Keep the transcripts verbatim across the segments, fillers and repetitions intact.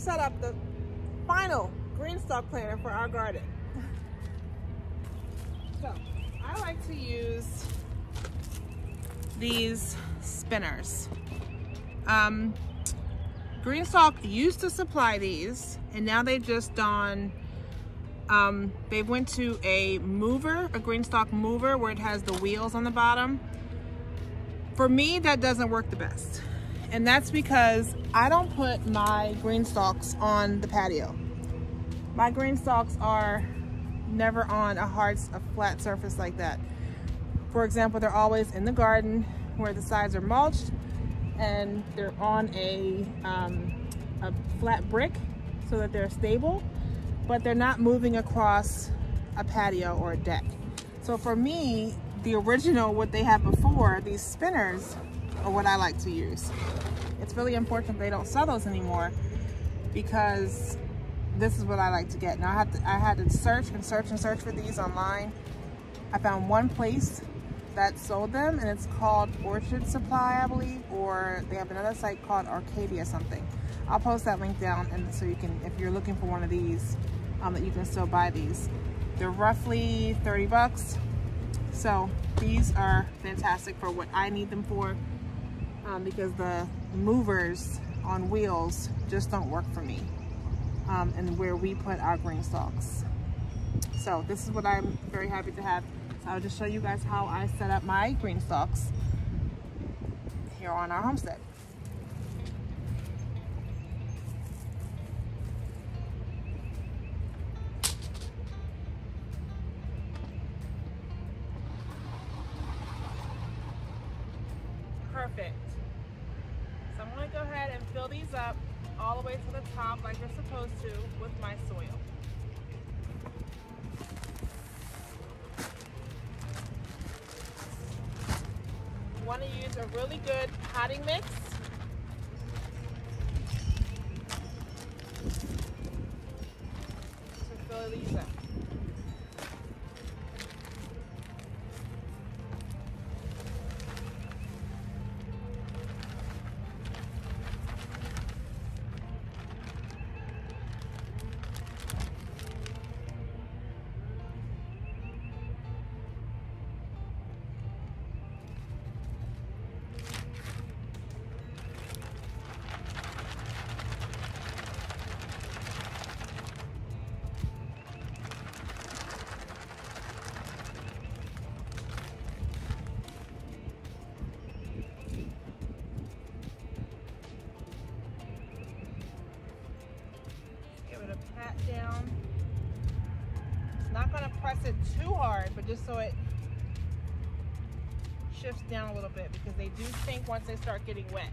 set up the final GreenStalk planner for our garden. So I like to use these spinners. Um, GreenStalk used to supply these, and now they just don. Um, they went to a mover, a GreenStalk mover, where it has the wheels on the bottom. For me, that doesn't work the best. And that's because I don't put my GreenStalks on the patio. My GreenStalks are never on a hard, a flat surface like that. For example, they're always in the garden where the sides are mulched, and they're on a, um, a flat brick so that they're stable, but they're not moving across a patio or a deck. So for me, the original, what they had before, these spinners, are what I like to use. It's really important they don't sell those anymore, because this is what I like to get. Now I, have to, I had to search and search and search for these online. I found one place that sold them, and it's called Orchard Supply, I believe, or they have another site called Arcadia something. I'll post that link down, and so you can, if you're looking for one of these, um, that you can still buy these. They're roughly thirty bucks. So these are fantastic for what I need them for, um, because the movers on wheels just don't work for me, um, and where we put our GreenStalks. So this is what I'm very happy to have. So I'll just show you guys how I set up my GreenStalks here on our homestead. Perfect. So I'm going to go ahead and fill these up all the way to the top like we're supposed to with my soil. Want to use a really good potting mix. So fill these up. Down. Not going to press it too hard, but just so it shifts down a little bit, because they do sink once they start getting wet.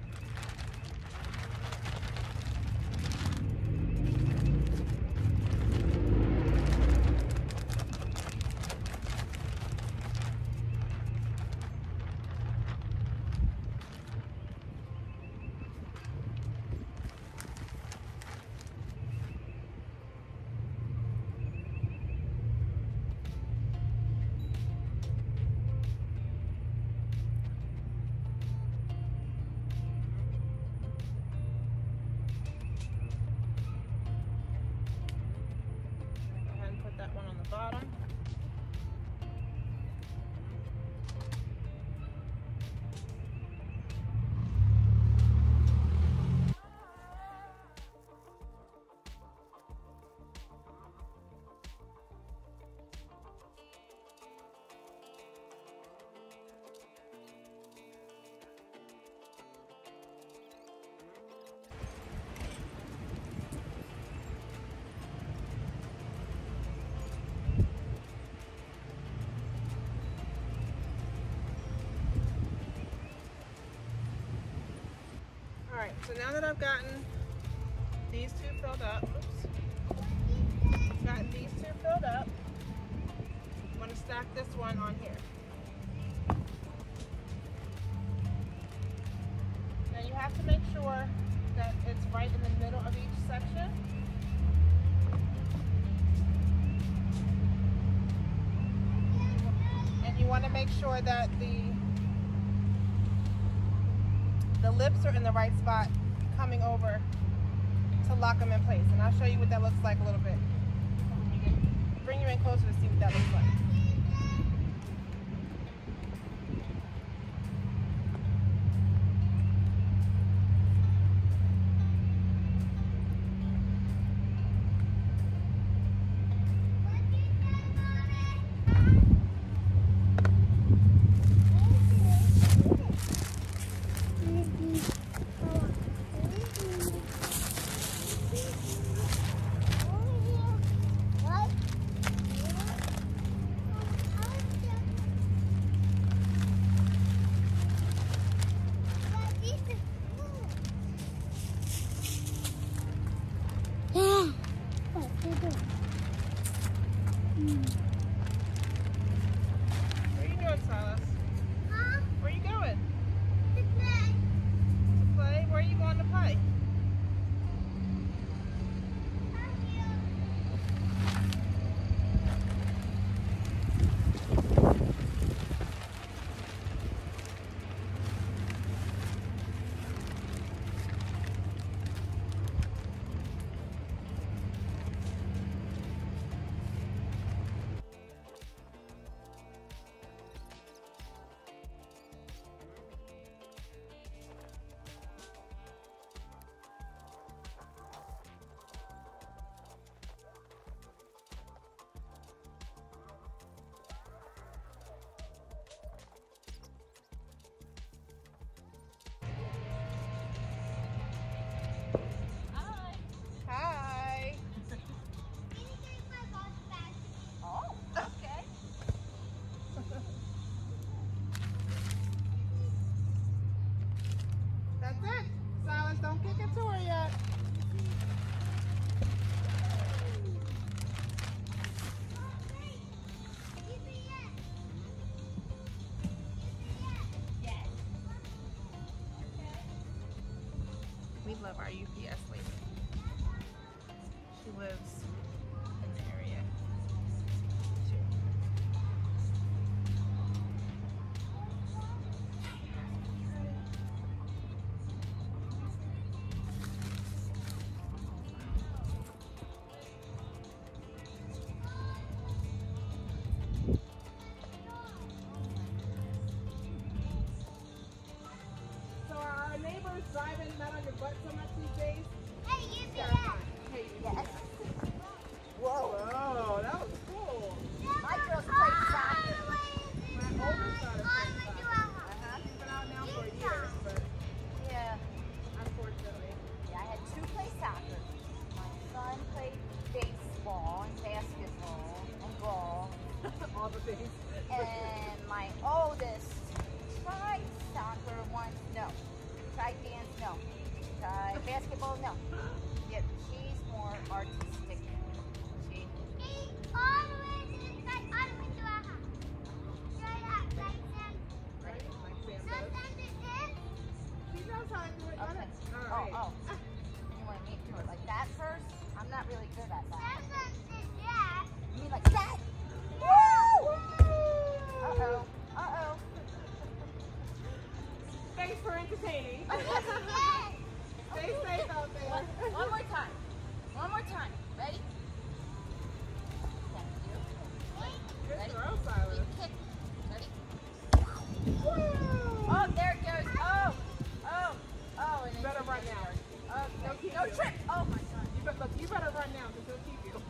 Bottom. So now that I've gotten these two filled up, oops, gotten these two filled up, I'm going to stack this one on here. Now you have to make sure that it's right in the middle of each section. And you want to make sure that the The lips are in the right spot coming over to lock them in place, and I'll show you what that looks like a little bit. You can bring you in closer to see what that looks like. Love our U P S lady. She lives in the area too. So our neighbor's driving that on your butt so much. And my oldest tried soccer once, no. Tried dance, no. Tried basketball, no. Yet she's more artistic. She knows how to do it. Okay. Oh, right. Oh. You want me to do it like that first? I'm not really good at that. You mean like that? Uh-oh. Uh-oh. Thanks for entertaining. Stay safe out there. One, one more time. One more time. Ready? Thank you. Ready? You kick. Ready? Woo! Oh, there it goes. Oh. Oh. Oh. And you better run now. Oh, okay. No, no trip. Oh, my God. You better, look, you better run now because he'll keep you.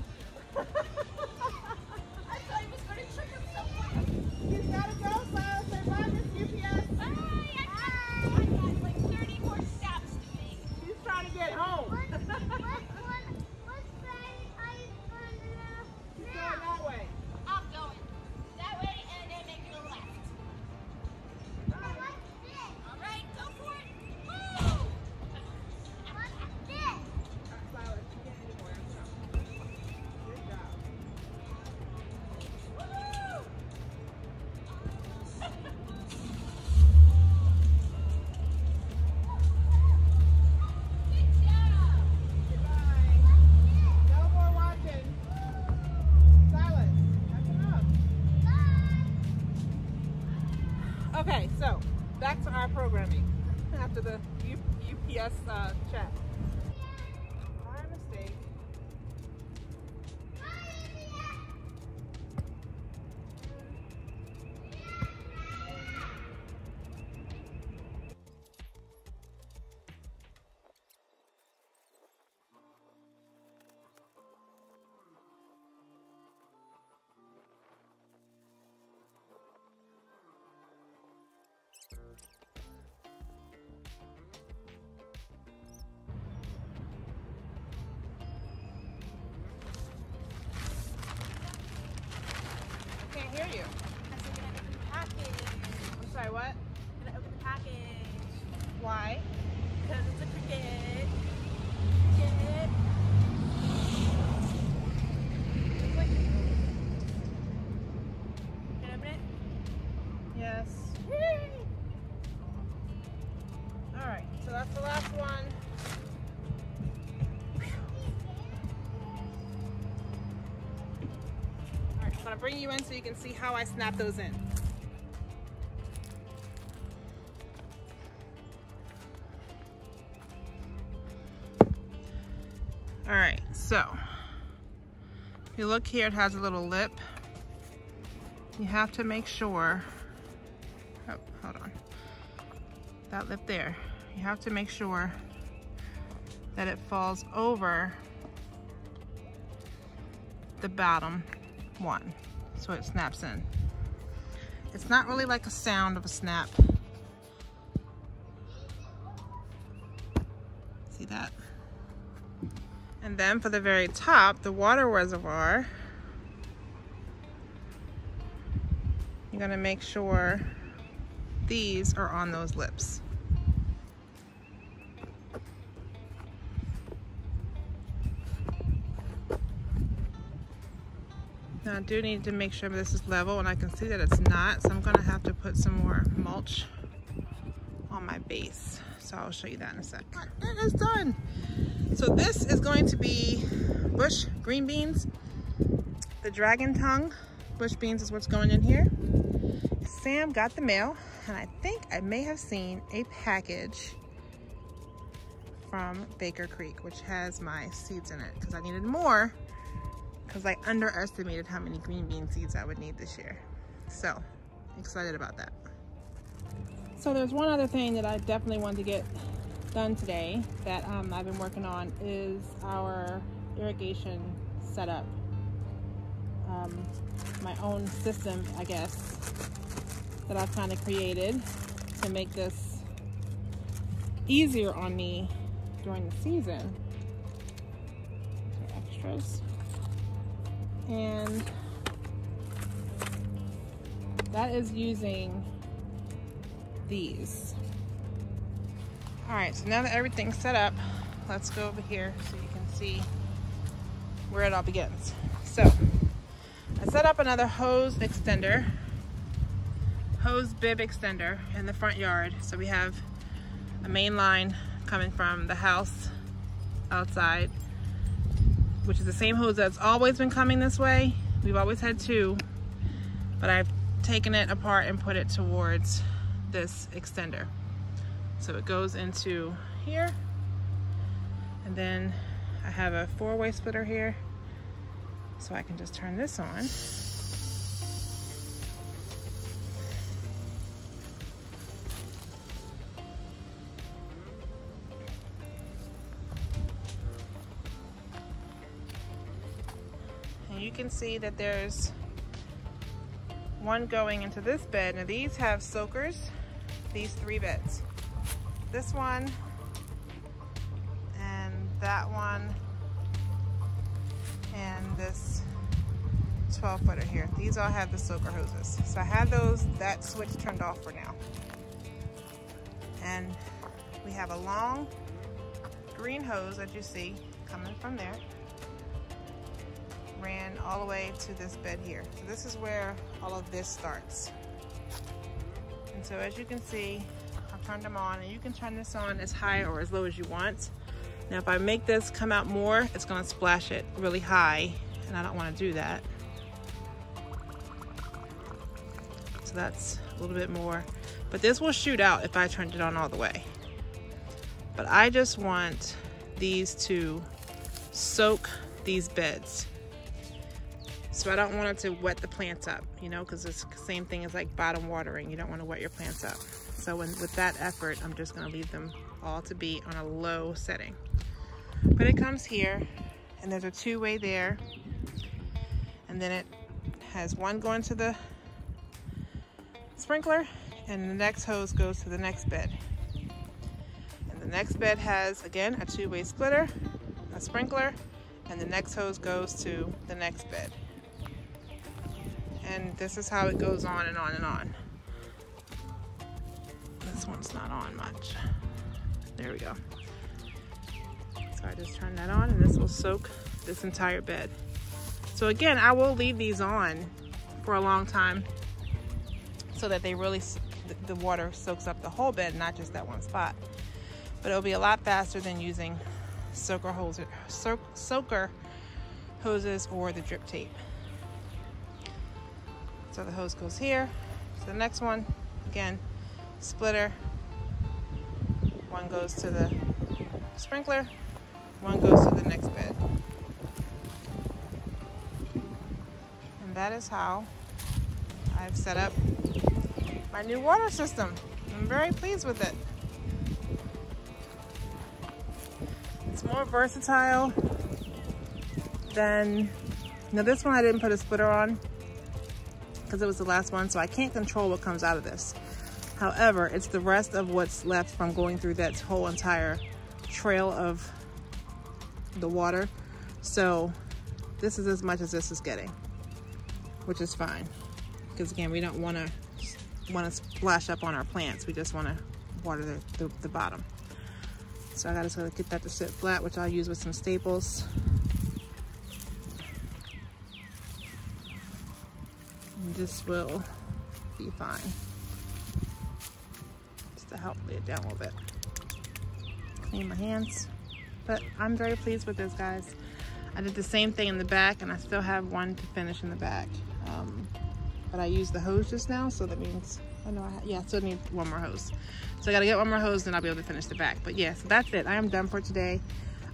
I thought he was going to trick him so fast. You gotta go, Silas. Survive this U P S. Bye. I got, I got like thirty more stops to make. She's trying to get home. What, what, what side are you going now? She's going that way. I'm going that way and then make a left. Alright, All right, go for it. Woo! What's this? Alright, Silas, you can't anymore. I'm sorry. Good job. Okay, so back to our programming after the U P S uh, chat. hear you. I said, can I open the package? I'm sorry, what? Can I open the package? Why? Because it's a Cricut. Cricut. Can I open it? Yes. Yay! Alright, so that's the last one. I'm gonna bring you in so you can see how I snap those in. All right, so if you look here, it has a little lip. You have to make sure, oh, hold on, that lip there. You have to make sure that it falls over the bottom one, so it snaps in. It's not really like a sound of a snap. See that? And then for the very top, the water reservoir, you're gonna make sure these are on those lips. Now I do need to make sure this is level, and I can see that it's not, so I'm gonna have to put some more mulch on my base. So I'll show you that in a sec. It is done. So this is going to be bush green beans. The dragon tongue bush beans is what's going in here. Sam got the mail, and I think I may have seen a package from Baker Creek, which has my seeds in it, because I needed more, because I underestimated how many green bean seeds I would need this year. So, excited about that. So there's one other thing that I definitely wanted to get done today that um, I've been working on, is our irrigation setup. Um, my own system, I guess, that I've kind of created to make this easier on me during the season. So extras. And that is using these. All right, so now that everything's set up, let's go over here so you can see where it all begins. So I set up another hose extender, hose bib extender in the front yard. So we have a main line coming from the house outside, which is the same hose that's always been coming this way. We've always had two, but I've taken it apart and put it towards this extender. So it goes into here, and then I have a four-way splitter here, so I can just turn this on. You can see that there's one going into this bed. Now these have soakers, these three beds. This one and that one and this twelve footer here. These all have the soaker hoses. So I had those, that switch turned off for now. And we have a long green hose that you see coming from there. Ran all the way to this bed here. So this is where all of this starts. And so as you can see, I've turned them on, and you can turn this on as high or as low as you want. Now if I make this come out more, it's gonna splash it really high, and I don't wanna do that. So that's a little bit more. But this will shoot out if I turned it on all the way. But I just want these to soak these beds. So I don't want it to wet the plants up, you know, because it's the same thing as like bottom watering. You don't want to wet your plants up. So when, with that effort, I'm just going to leave them all to be on a low setting. But it comes here, and there's a two-way there. And then it has one going to the sprinkler, and the next hose goes to the next bed. And the next bed has, again, a two-way splitter, a sprinkler, and the next hose goes to the next bed. then this is how it goes on and on and on. This one's not on much. There we go. So I just turn that on and this will soak this entire bed. So again, I will leave these on for a long time so that they really, the water soaks up the whole bed, not just that one spot. But it'll be a lot faster than using soaker hoses, soaker hoses or the drip tape. So the hose goes here. So the next one, again, splitter. One goes to the sprinkler. One goes to the next bed. And that is how I've set up my new water system. I'm very pleased with it. It's more versatile than, now this one I didn't put a splitter on because it was the last one, so I can't control what comes out of this. However, it's the rest of what's left from going through that whole entire trail of the water. So this is as much as this is getting, which is fine. Because again, we don't want to want to splash up on our plants. We just want to water the, the, the bottom. So I gotta sort of get that to sit flat, which I'll use with some staples. And this will be fine. Just to help lay it down a little bit. Clean my hands. But I'm very pleased with this, guys. I did the same thing in the back and I still have one to finish in the back. Um, but I used the hose just now, so that means I know I have, yeah, I still need one more hose. So I gotta get one more hose, then I'll be able to finish the back. But yeah, so that's it. I am done for today.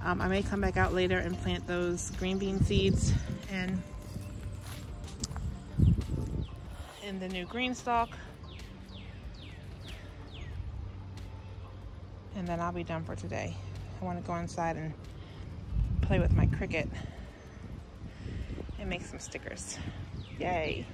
Um, I may come back out later and plant those green bean seeds and in the new green stalk. And then I'll be done for today. I wanna go inside and play with my Cricut and make some stickers. Yay.